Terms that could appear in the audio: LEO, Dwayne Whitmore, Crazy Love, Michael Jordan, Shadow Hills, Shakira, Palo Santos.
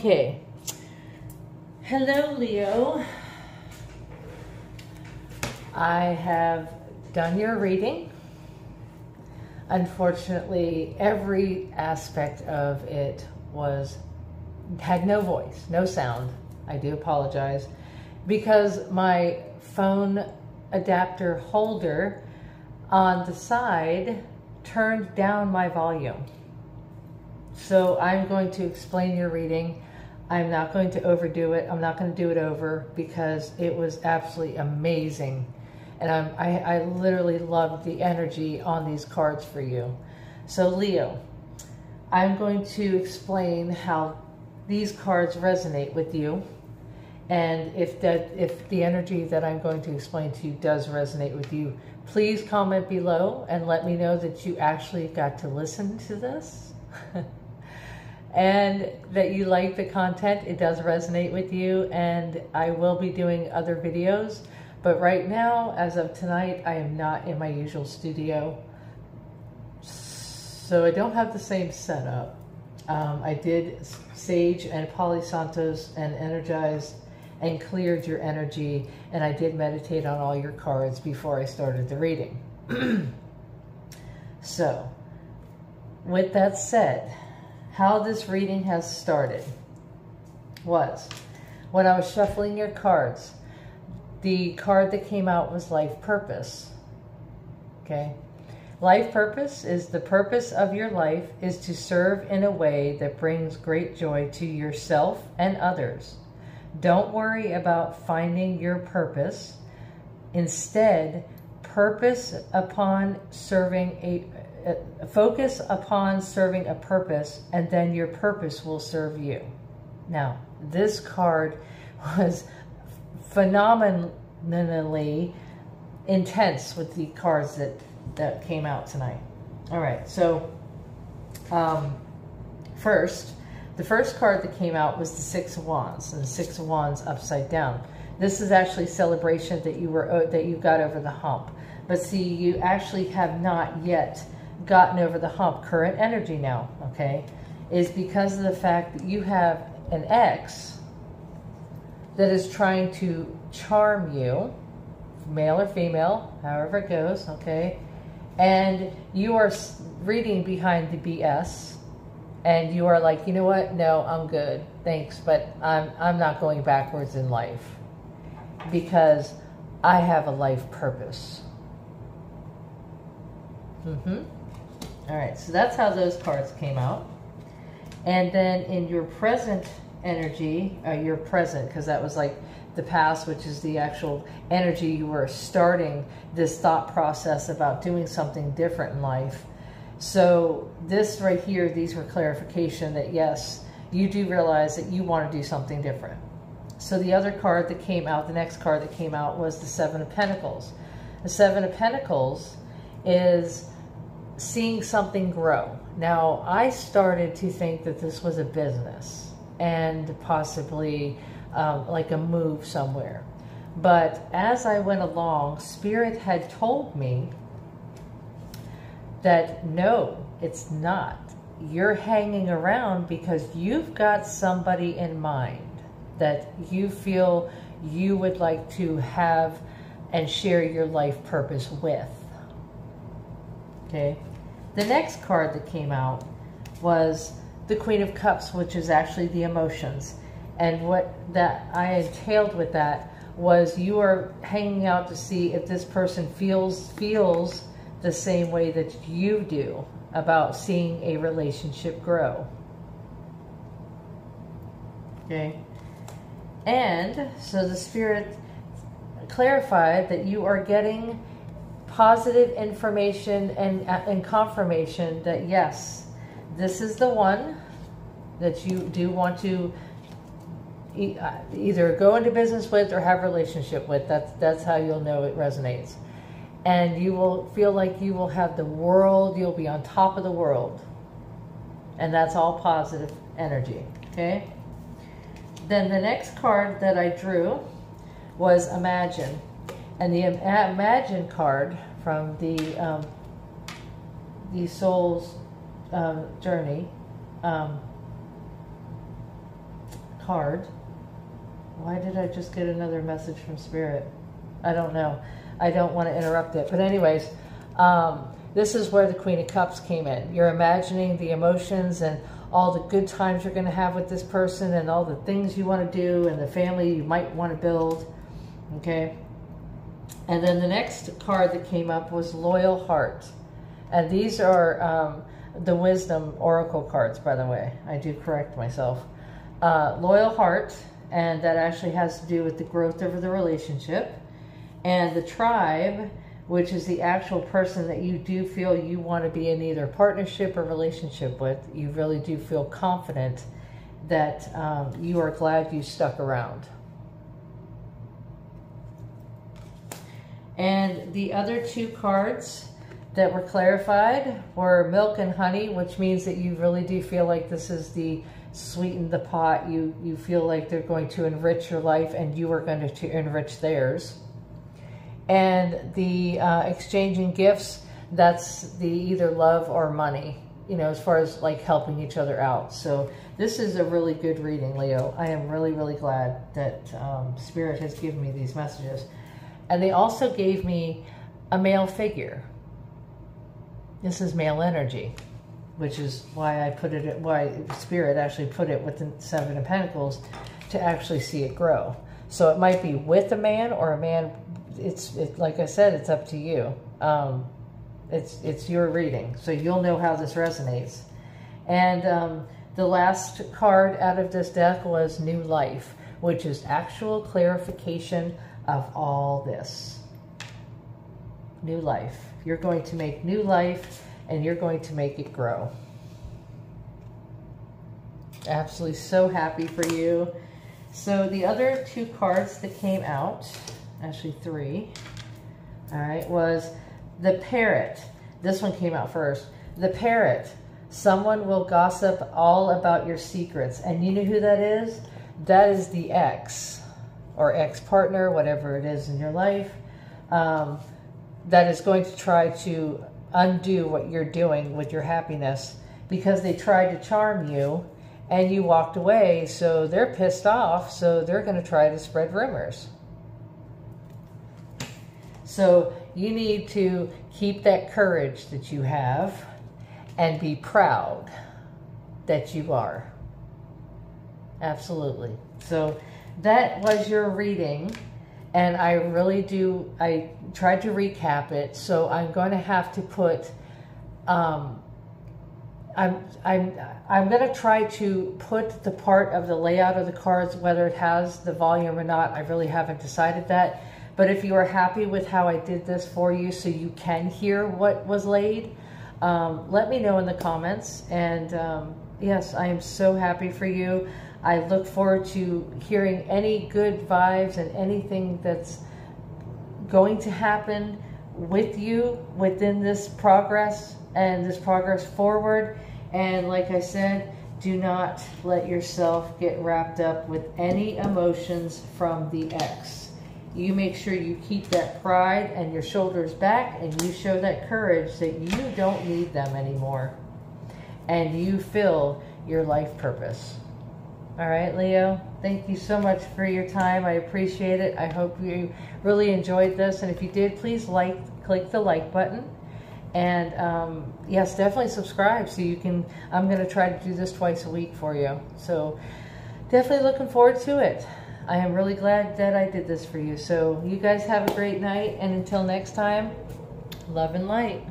Okay. Hello, Leo. I have done your reading. Unfortunately, every aspect of it had no voice, no sound. I do apologize because my phone adapter holder on the side turned down my volume. So I'm going to explain your reading. I'm not going to overdo it. I'm not going to do it over because it was absolutely amazing. And I literally love the energy on these cards for you. So Leo, I'm going to explain how these cards resonate with you. And if the energy that I'm going to explain to you does resonate with you, please comment below and let me know that you actually got to listen to this and that you like the content. It does resonate with you, and I will be doing other videos. But right now, as of tonight, I am not in my usual studio, so I don't have the same setup. I did sage and Palo Santos and energized and cleared your energy, and I did meditate on all your cards before I started the reading. So, with that said, how this reading has started was when I was shuffling your cards. The card that came out was life purpose. Okay. Life purpose is the purpose of your life is to serve in a way that brings great joy to yourself and others. Don't worry about finding your purpose. Instead, focus upon serving a purpose, and then your purpose will serve you. Now, this card was phenomenally intense with the cards that came out tonight. All right, so the first card that came out was the Six of Wands, and the Six of Wands upside down. This is actually celebration that you got over the hump. But see, you actually have not yet gotten over the hump. Current energy now, okay, is because of the fact that you have an ex that is trying to charm you, male or female, however it goes, okay? And you are reading behind the BS, and you are like, you know what? No, I'm good, thanks, but I'm not going backwards in life because I have a life purpose. All right, so that's how those cards came out. And then in your present energy, your present, because that was like the past, which is the actual energy you were starting this thought process about doing something different in life. So this right here, these were clarification that yes, you do realize that you want to do something different. So the other card that came out, the next card that came out was the Seven of Pentacles. The Seven of Pentacles is seeing something grow. Now, I started to think that this was a business and possibly like a move somewhere. But as I went along, Spirit had told me that no, it's not. You're hanging around because you've got somebody in mind that you feel you would like to have and share your life purpose with. Okay. The next card that came out was the Queen of Cups, which is actually the emotions. And what that I entailed with that was you are hanging out to see if this person feels the same way that you do about seeing a relationship grow. Okay. And so the Spirit clarified that you are getting positive information and confirmation that yes, this is the one that you do want to either go into business with or have a relationship with. That's how you'll know it resonates. And you will feel like you will have the world, you'll be on top of the world. And that's all positive energy, okay? Then the next card that I drew was Imagine. And the Imagine card from the Soul's Journey card. Why did I just get another message from Spirit? I don't know. I don't want to interrupt it. But anyways, this is where the Queen of Cups came in. You're imagining the emotions and all the good times you're going to have with this person and all the things you want to do and the family you might want to build. Okay. And then the next card that came up was Loyal Heart. And these are the Wisdom Oracle cards, by the way. I do correct myself. Loyal Heart. And that actually has to do with the growth of the relationship. And the Tribe, which is the actual person that you do feel you want to be in either partnership or relationship with. You really do feel confident that you are glad you stuck around. And the other two cards that were clarified were Milk and Honey, which means that you really do feel like this is the sweeten the pot. You feel like they're going to enrich your life and you are going to enrich theirs. And the exchanging gifts, that's the either love or money, you know, as far as like helping each other out. So this is a really good reading, Leo. I am really, really glad that Spirit has given me these messages. And they also gave me a male figure. This is male energy, which is why I put it, why Spirit actually put it with the Seven of Pentacles, to actually see it grow. So it might be with a man or a man. It's like I said, it's up to you. It's your reading, so you'll know how this resonates. And the last card out of this deck was New Life, which is actual clarification of all this. New life. You're going to make new life and you're going to make it grow. Absolutely so happy for you. So the other two cards that came out, actually three, all right, was the Parrot. This one came out first. The Parrot. Someone will gossip all about your secrets. And you know who that is? That is the ex or ex-partner, whatever it is in your life. That is going to try to undo what you're doing with your happiness, because they tried to charm you and you walked away. So they're pissed off. So they're going to try to spread rumors. So you need to keep that courage that you have and be proud that you are. Absolutely. So that was your reading. And I really do, I tried to recap it, so I'm going to have to put, I'm going to try to put the part of the layout of the cards, whether it has the volume or not. I really haven't decided that. But if you are happy with how I did this for you, so you can hear what was laid, let me know in the comments. And yes, I am so happy for you. I look forward to hearing any good vibes and anything that's going to happen with you within this progress and this progress forward. And like I said, do not let yourself get wrapped up with any emotions from the ex. You make sure you keep that pride and your shoulders back, and you show that courage that you don't need them anymore. And you fill your life purpose. All right, Leo, thank you so much for your time. I appreciate it. I hope you really enjoyed this. And if you did, please click the like button. And yes, definitely subscribe so you can, I'm going to try to do this twice a week for you. So definitely looking forward to it. I am really glad that I did this for you. So you guys have a great night. And until next time, love and light.